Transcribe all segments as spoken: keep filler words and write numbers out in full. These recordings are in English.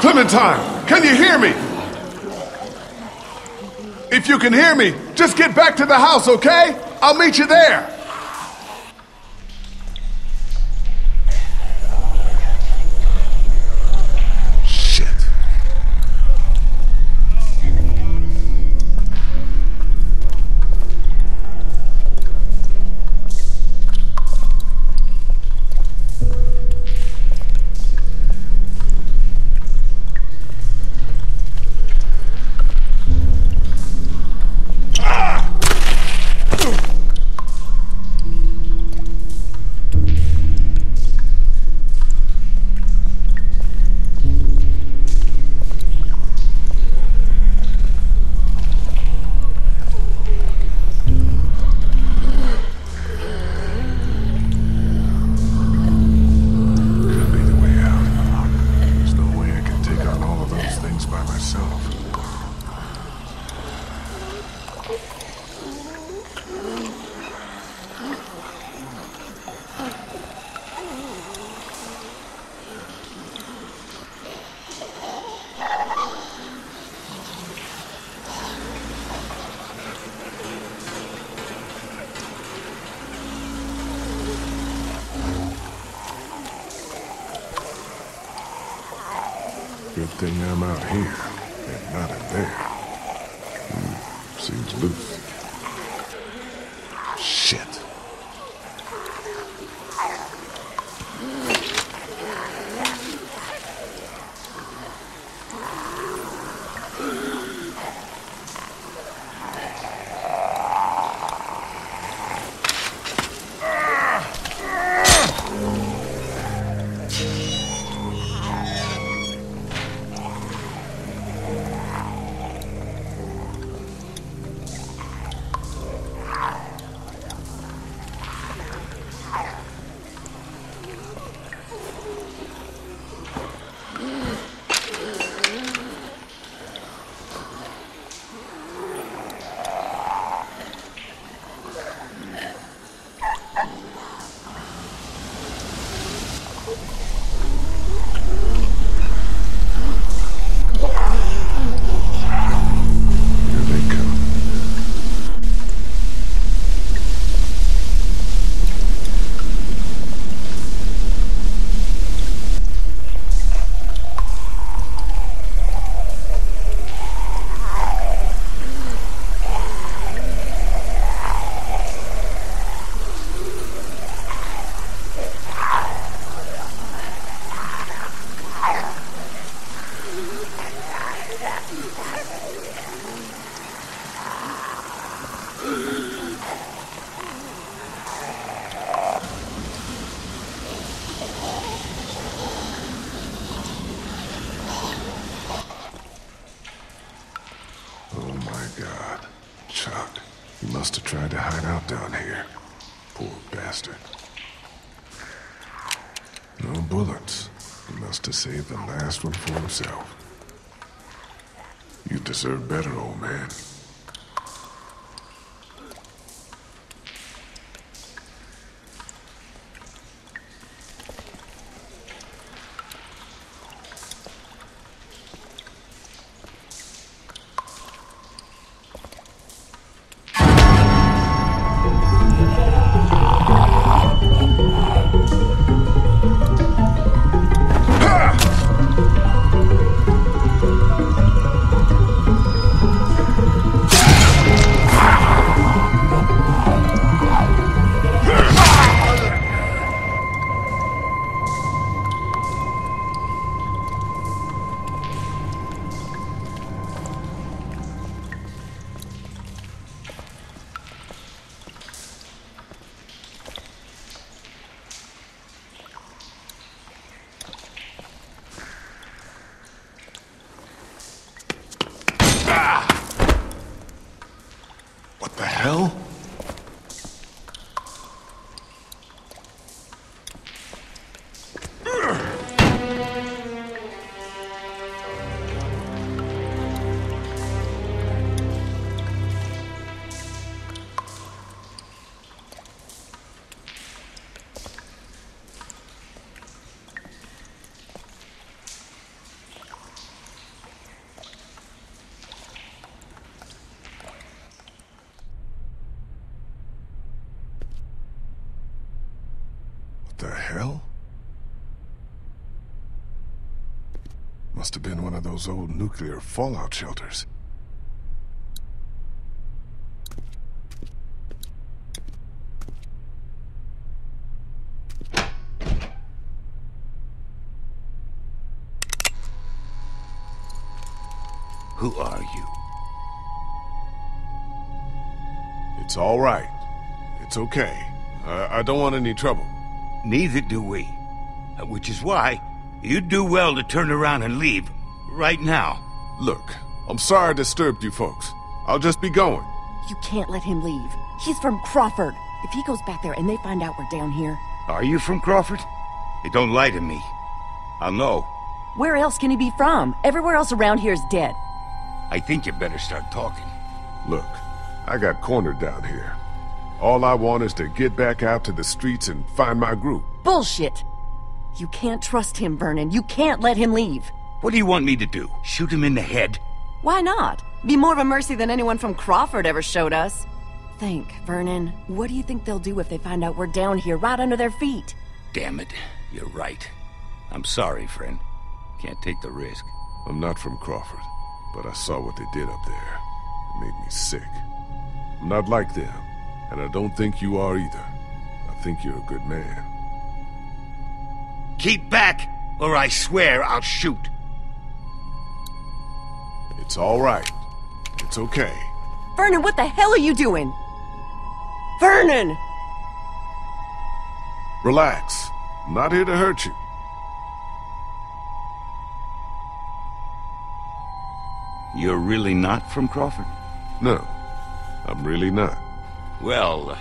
Clementine, can you hear me? If you can hear me, just get back to the house, okay? I'll meet you there. Shit. Good thing I'm out here, and not in there. Mm, seems loose. Shit. Down here. Poor bastard. No bullets. He must have saved the last one for himself. You deserve better, old man. Thank you. the hell? Must have been one of those old nuclear fallout shelters. Who are you? It's all right. It's okay. I, I don't want any trouble. Neither do we. Which is why you'd do well to turn around and leave. Right now. Look, I'm sorry I disturbed you folks. I'll just be going. You can't let him leave. He's from Crawford. If he goes back there and they find out we're down here... Are you from Crawford? They don't lie to me. I'll know. Where else can he be from? Everywhere else around here is dead. I think you better start talking. Look, I got cornered down here. All I want is to get back out to the streets and find my group. Bullshit! You can't trust him, Vernon. You can't let him leave. What do you want me to do? Shoot him in the head? Why not? Be more of a mercy than anyone from Crawford ever showed us. Think, Vernon. What do you think they'll do if they find out we're down here, right under their feet? Damn it. You're right. I'm sorry, friend. Can't take the risk. I'm not from Crawford. But I saw what they did up there. It made me sick. I'm not like them, and I don't think you are either. I think you're a good man. Keep back, or I swear I'll shoot. It's all right. It's okay. Vernon, what the hell are you doing? Vernon! Relax. I'm not here to hurt you. You're really not from Crawford? No, I'm really not. Well,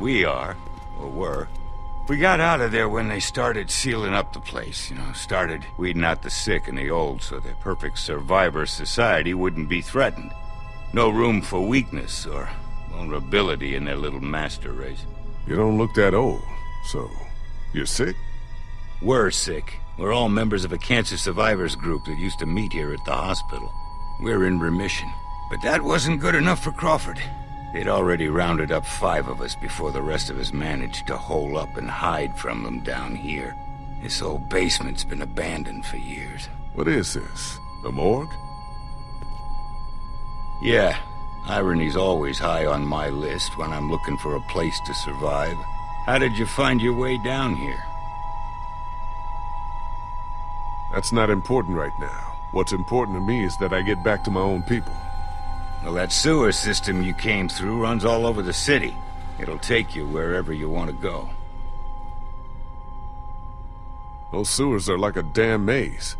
we are, or were. We got out of there when they started sealing up the place, you know, started weeding out the sick and the old so the perfect survivor society wouldn't be threatened. No room for weakness or vulnerability in their little master race. You don't look that old, so you're sick? We're sick. We're all members of a cancer survivors group that used to meet here at the hospital. We're in remission. But that wasn't good enough for Crawford. They'd already rounded up five of us before the rest of us managed to hole up and hide from them down here. This old basement's been abandoned for years. What is this? The morgue? Yeah. Irony's always high on my list when I'm looking for a place to survive. How did you find your way down here? That's not important right now. What's important to me is that I get back to my own people. Well, that sewer system you came through runs all over the city. It'll take you wherever you want to go. Those sewers are like a damn maze.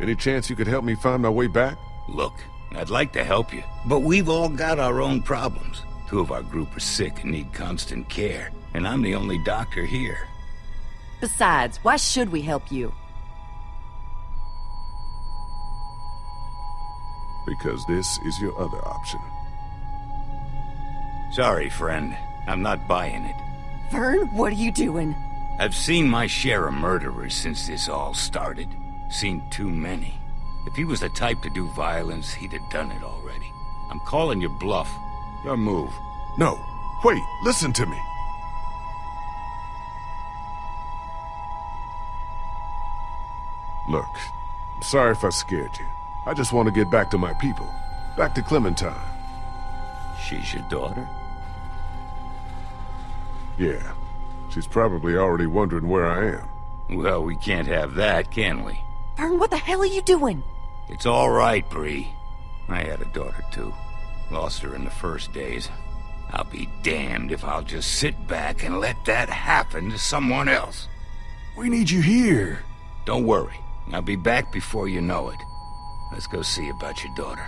Any chance you could help me find my way back? Look, I'd like to help you, but we've all got our own problems. Two of our group are sick and need constant care, and I'm the only doctor here. Besides, why should we help you? Because this is your other option. Sorry, friend. I'm not buying it. Vern, what are you doing? I've seen my share of murderers since this all started. Seen too many. If he was the type to do violence, he'd have done it already. I'm calling your bluff. Your move. No. Wait, listen to me. Look, I'm sorry if I scared you. I just want to get back to my people. Back to Clementine. She's your daughter? Yeah. She's probably already wondering where I am. Well, we can't have that, can we? Vern, what the hell are you doing? It's all right, Bree. I had a daughter, too. Lost her in the first days. I'll be damned if I'll just sit back and let that happen to someone else. We need you here. Don't worry. I'll be back before you know it. Let's go see about your daughter.